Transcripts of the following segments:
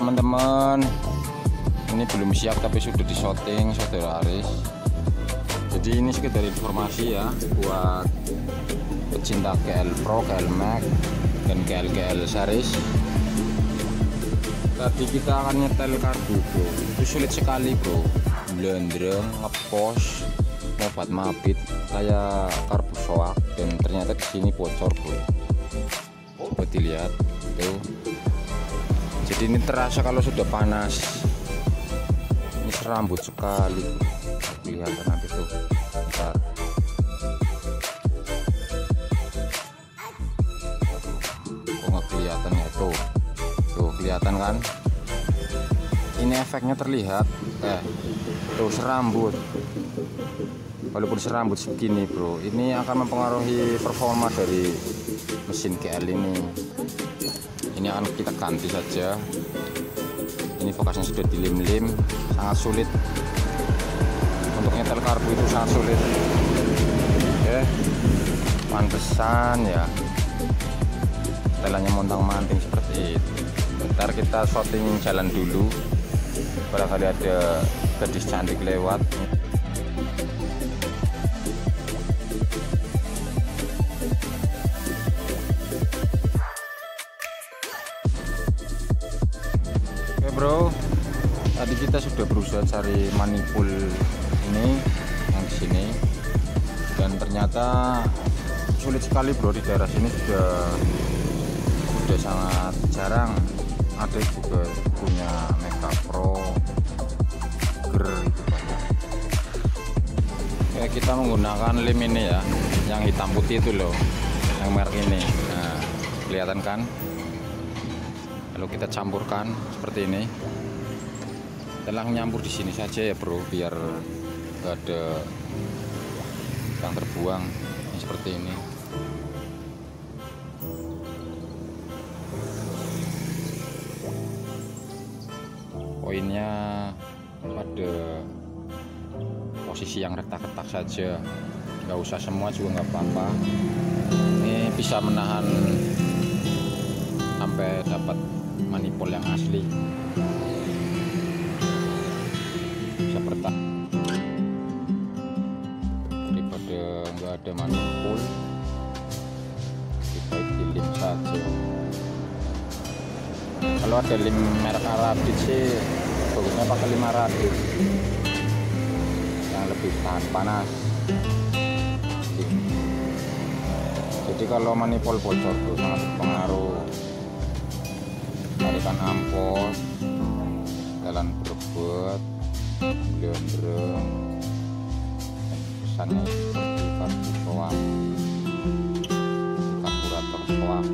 teman-teman, ini belum siap tapi sudah disoting saudara Aris. Jadi ini sekedar informasi ya buat pecinta GL Pro, GL Max, dan GL series. Tadi kita akan nyetel kartu bro, itu sulit sekali bro, blendreng, ngepost, obat mabit kayak karbu soak, dan ternyata di sini bocor bro, coba dilihat tuh. Jadi ini terasa kalau sudah panas, ini serambut sekali, lihat nanti tuh. Bentar. Kok nggak kelihatan ya tuh, tuh kelihatan kan? Ini efeknya terlihat, tuh serambut. Walaupun serambut segini bro, ini akan mempengaruhi performa dari mesin GL ini. Ini akan kita ganti saja. Ini fokasnya sudah dilim-lim, sangat sulit. Untuk nyetel karbu itu sangat sulit. Oke, pantesan ya. Setelannya montang-manting seperti itu. Bentar kita shooting jalan dulu. Barangkali ada gadis cantik lewat. Oke bro, tadi kita sudah berusaha cari manipul ini yang di sini, dan ternyata sulit sekali bro. Di daerah sini sudah sangat jarang. Ada juga punya Mega Pro itu banyak. Oke, kita menggunakan lem ini ya, yang hitam putih itu loh, yang merek ini. Nah, kelihatan kan? Lalu kita campurkan seperti ini. Telah nyampur di sini saja ya bro, biar nggak ada yang terbuang seperti ini. Poinnya pada posisi yang retak-retak saja, nggak usah semua juga nggak apa-apa. Ini bisa menahan sampai dapat manipul yang asli. Bisa bertahan daripada nggak ada manipul, kita pilih saja. Kalau ada lem merek Arabit sih bagusnya pakai lem Arabit yang lebih tahan panas. Jadi kalau manipul bocor tuh sangat pengaruh, tarikan ampos, jalan berebut, blendreng, kesannya seperti karbu soak, karburator soak.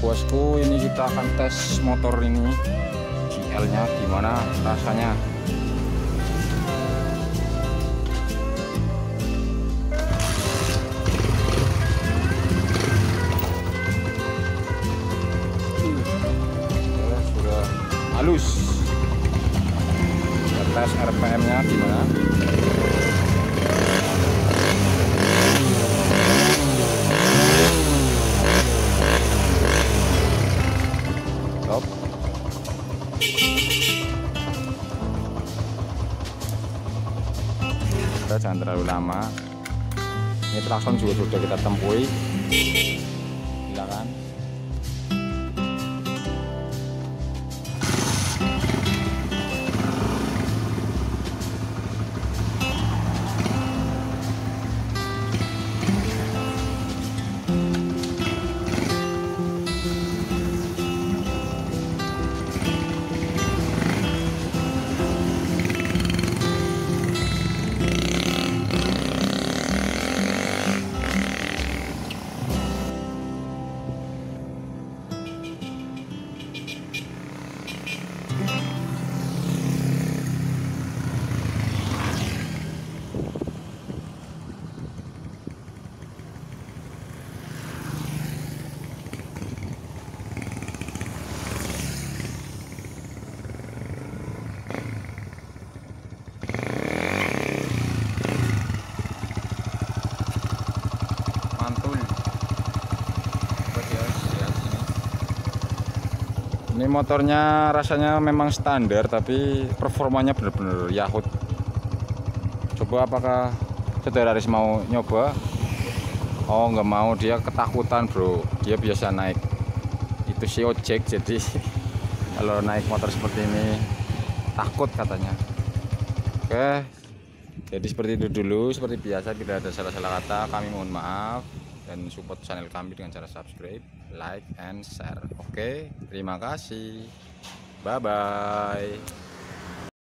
Bosku, ini kita akan tes motor ini GL nya gimana rasanya. Sudah halus. Kita tes RPM nya gimana. Jangan terlalu lama. Ini trakson juga sudah kita tempuhi. Silakan. motornya rasanya memang standar, tapi performanya benar-benar yahut. Coba apakah saudara Aris mau nyoba? Oh, nggak mau, dia ketakutan bro. Dia biasa naik itu si ojek, jadi kalau naik motor seperti ini takut katanya. Oke, jadi seperti itu dulu. Seperti biasa, tidak ada salah-salah kata, kami mohon maaf. Dan support channel kami dengan cara subscribe, like, and share. Oke, terima kasih. Bye-bye.